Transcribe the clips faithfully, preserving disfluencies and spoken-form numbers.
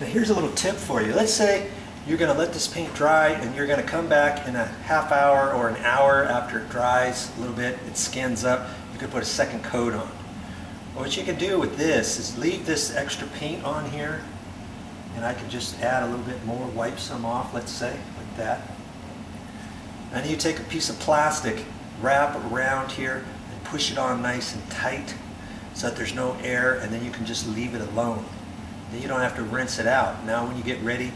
Now here's a little tip for you. Let's say you're going to let this paint dry and you're going to come back in a half hour or an hour after it dries a little bit, it skins up, you could put a second coat on. What you can do with this is leave this extra paint on here, and I can just add a little bit more, wipe some off, let's say, like that. And you take a piece of plastic, wrap around here, and push it on nice and tight so that there's no air, and then you can just leave it alone. Then you don't have to rinse it out. Now when you get ready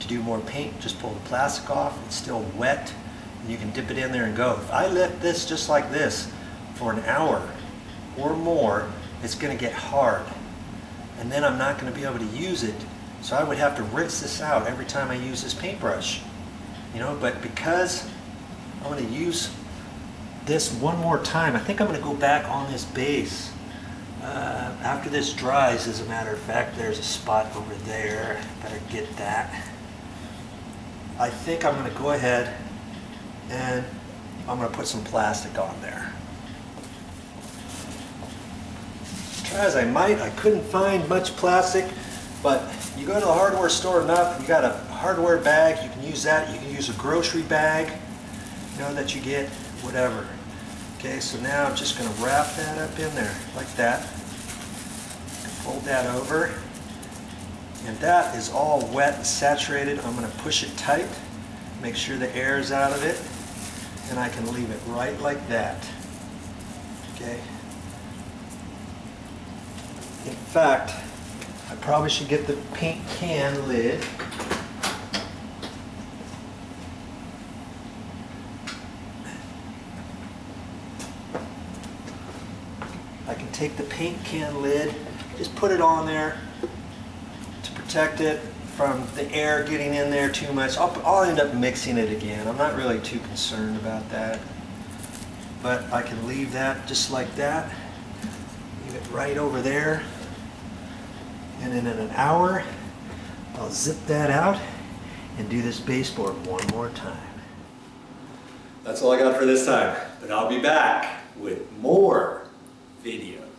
to do more paint, just pull the plastic off, it's still wet, and you can dip it in there and go. If I let this just like this for an hour or more, it's going to get hard, and then I'm not going to be able to use it, so I would have to rinse this out every time I use this paintbrush. You know, but because I'm going to use this one more time, I think I'm going to go back on this base. Uh, after this dries, as a matter of fact, there's a spot over there. Better get that. I think I'm going to go ahead and I'm going to put some plastic on there. Try as I might, I couldn't find much plastic, but you go to the hardware store enough, you got a hardware bag, you can use that, you can use a grocery bag, you know, that you get, whatever. Okay, so now I'm just going to wrap that up in there, like that. Fold that over. And that is all wet and saturated. I'm going to push it tight, make sure the air is out of it, and I can leave it right like that. Okay. In fact, I probably should get the paint can lid. I can take the paint can lid, just put it on there to protect it from the air getting in there too much. I'll, I'll end up mixing it again. I'm not really too concerned about that. But I can leave that just like that. Leave it right over there. And then in an hour, I'll zip that out and do this baseboard one more time. That's all I got for this time, but I'll be back with more video.